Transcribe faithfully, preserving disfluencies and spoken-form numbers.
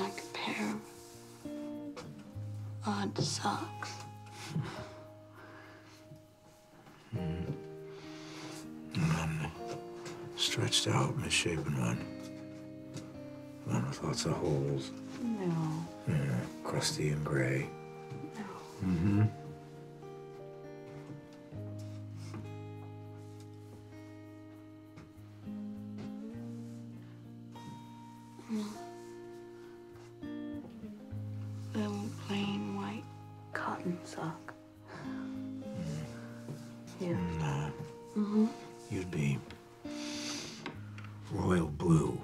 like a pair of odd socks. Mm. One stretched out, misshapen one. One with lots of holes. No. Yeah, crusty and gray. No. Mm-hmm. Little plain white cotton sock. Mm. Yeah. Mm, uh, mm-hmm. You'd be royal blue.